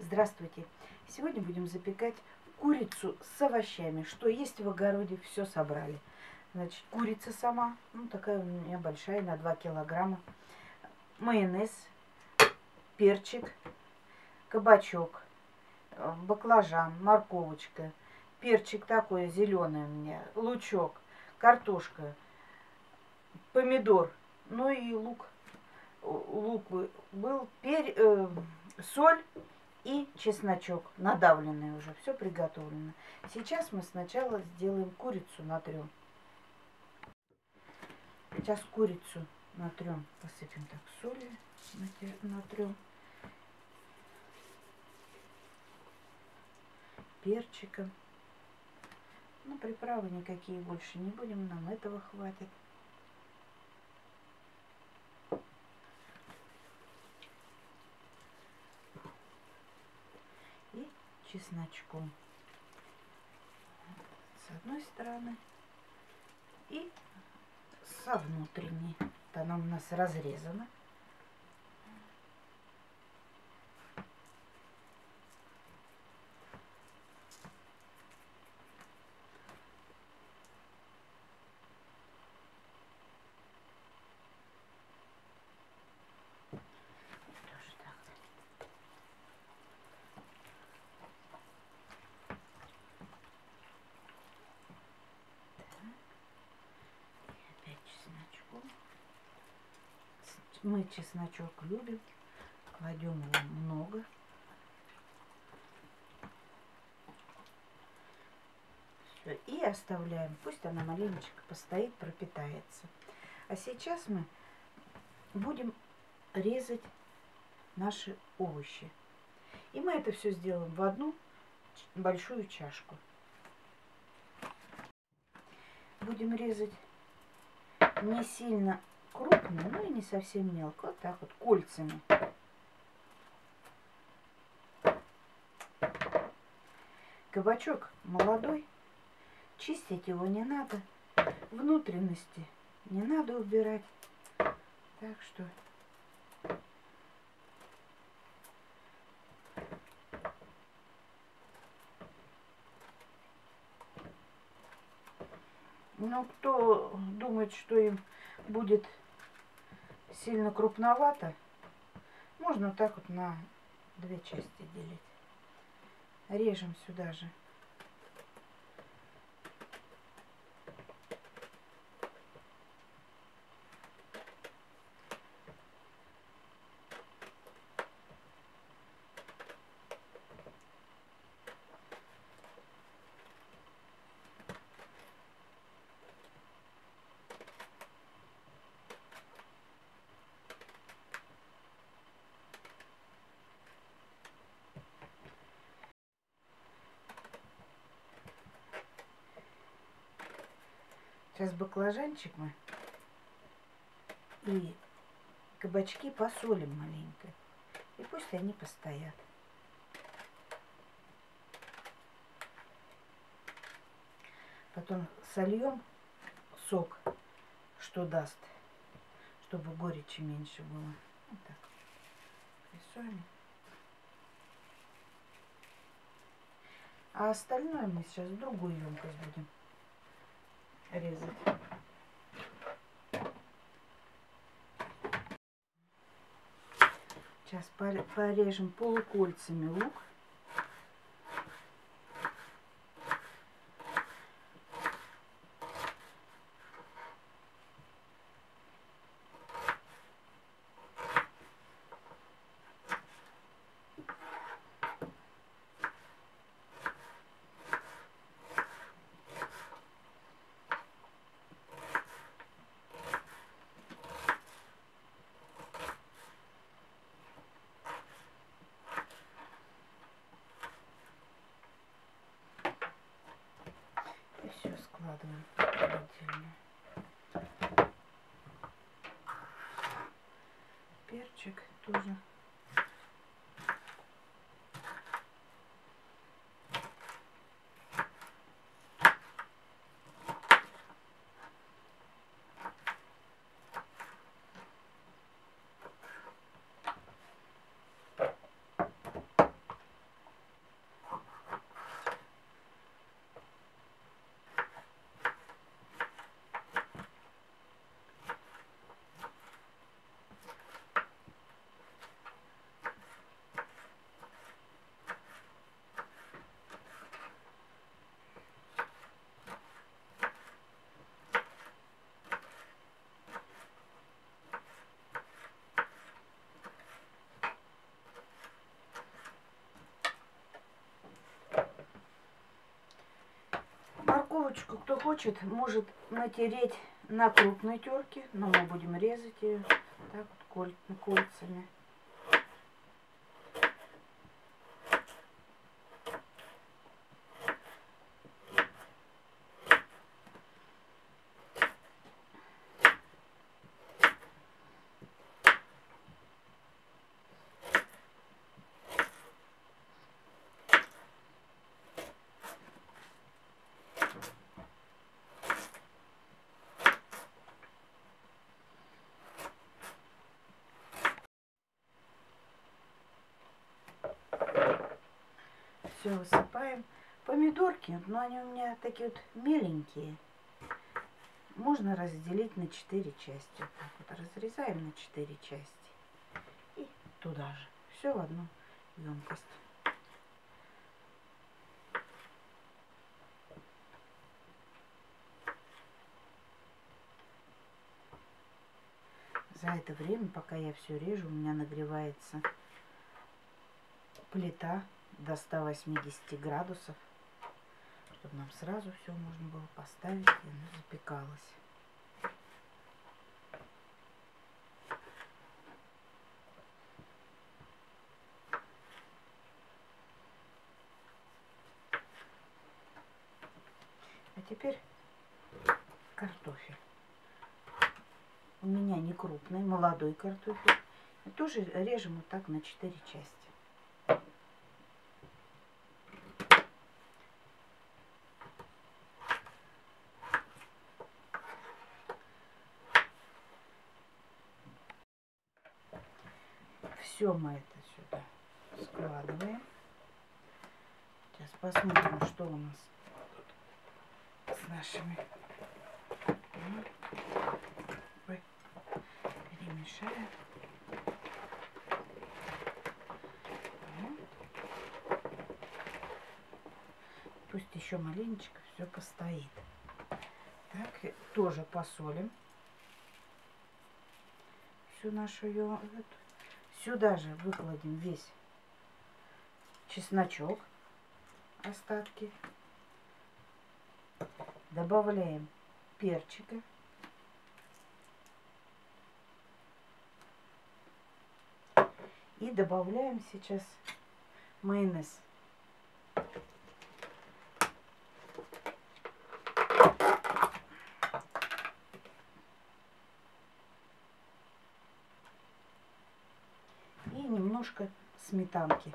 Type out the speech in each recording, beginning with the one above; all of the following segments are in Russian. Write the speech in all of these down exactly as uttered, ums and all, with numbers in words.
Здравствуйте! Сегодня будем запекать курицу с овощами. Что есть в огороде, все собрали. Значит, курица сама, ну такая у меня большая, на два килограмма. Майонез, перчик, кабачок, баклажан, морковочка, перчик такой зеленый у меня, лучок, картошка, помидор, ну и лук. Лук был, пер... э, соль и чесночок, надавленный уже, все приготовлено. Сейчас мы сначала сделаем курицу натрем. Сейчас курицу натрем, посыпем так соли, натрем, перчиком. Ну, приправы никакие больше не будем, нам этого хватит. Чесночком с одной стороны и со внутренней. Вот она у нас разрезана. Мы чесночок любим, кладем его много. Все, и оставляем, пусть она маленечко постоит, пропитается. А сейчас мы будем резать наши овощи. И мы это все сделаем в одну большую чашку. Будем резать не сильно крупную, ну и не совсем мелко, вот так вот, кольцами. Кабачок молодой, чистить его не надо, внутренности не надо убирать, так что ну, кто думает, что им будет сильно крупновато, можно вот так вот на две части делить. Режем сюда же. Сейчас баклажанчик мы и кабачки посолим маленько. И пусть они постоят. Потом сольем сок, что даст, чтобы горечи меньше было. Вот так. Присолим. А остальное мы сейчас в другую емкость будем резать. Сейчас порежем полукольцами лук. Складываем отдельно. Перчик тоже. Курочку, кто хочет, может натереть на крупной терке, но мы будем резать ее так вот кольцами. Все высыпаем. Помидорки, но они у меня такие вот меленькие. Можно разделить на четыре части. Вот так вот разрезаем на четыре части. И туда же. Все в одну емкость. За это время, пока я все режу, у меня нагревается плита до ста восьмидесяти градусов, чтобы нам сразу все можно было поставить, и оно запекалось. А теперь картофель. У меня не крупный, молодой картофель. И тоже режем вот так на четыре части. Все мы это сюда складываем. Сейчас посмотрим, что у нас с нашими. Перемешаем. Пусть еще маленечко все постоит. Так, тоже посолим всю нашу ее. Сюда же выкладем весь чесночок, остатки. Добавляем перчика. И добавляем сейчас майонез. Немножко сметанки.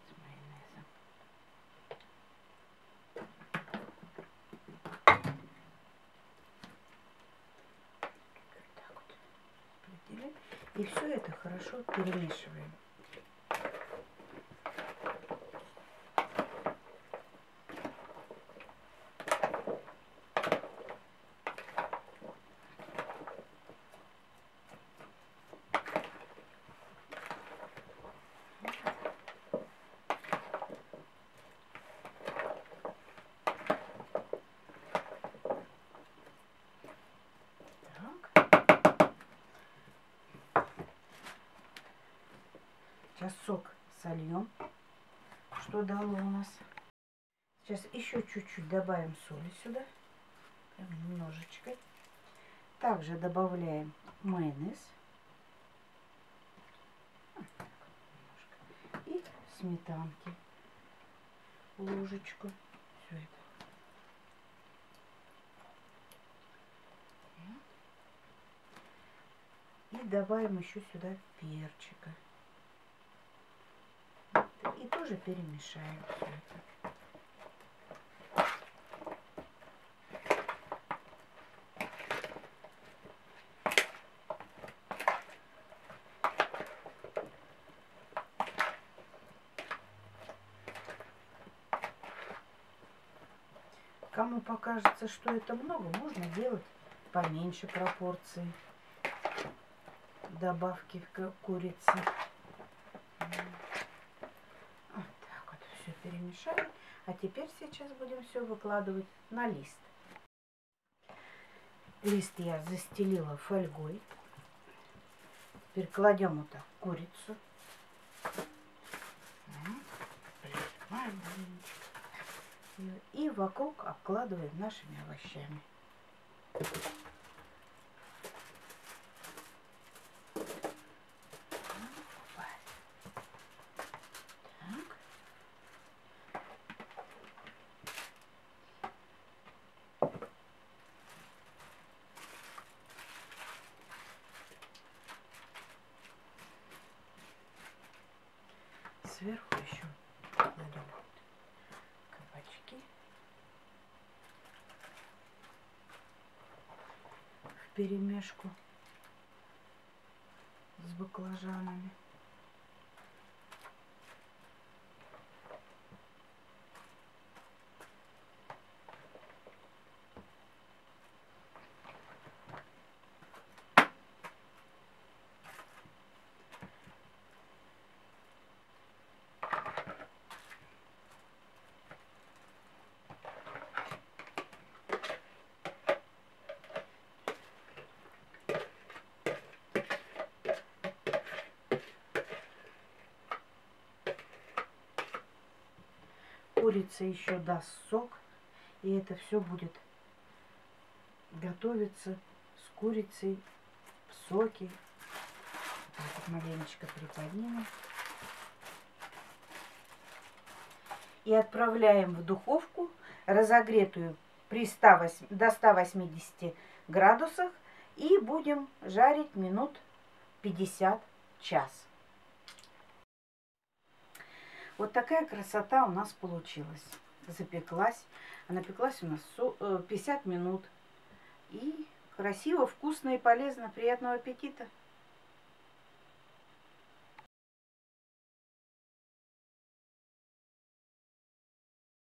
С майонезом. Так вот. И все это хорошо перемешиваем. Сейчас сок сольем, что дало у нас. Сейчас еще чуть-чуть добавим соли сюда, прям немножечко. Также добавляем майонез и сметанки, ложечку. Все это. И добавим еще сюда перчика. И тоже перемешаем все это. Кому покажется, что это много, можно делать поменьше пропорции добавки в курицы. Перемешали. А теперь сейчас будем все выкладывать на лист. Лист я застелила фольгой. Теперь кладем вот так курицу. Ее и вокруг обкладываем нашими овощами. Сверху еще надо кабачки. В перемешку с баклажанами. Курица еще даст сок, и это все будет готовиться с курицей в соке. Вот маленечко приподнимем. И отправляем в духовку, разогретую при ста восьмидесяти, до ста восьмидесяти градусах, и будем жарить минут пятьдесят, час. Вот такая красота у нас получилась. Запеклась. Она пеклась у нас пятьдесят минут. И красиво, вкусно и полезно. Приятного аппетита!